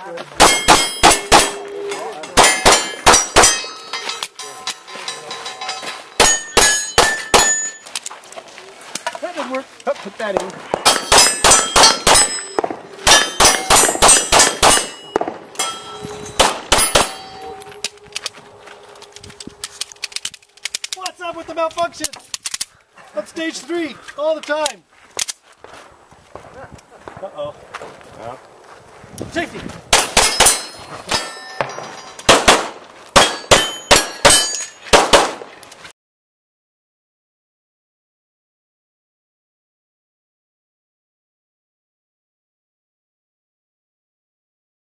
That didn't work. Oh, put that in. With the malfunction. That's stage 3 all the time. Uh oh. Yeah. Safety.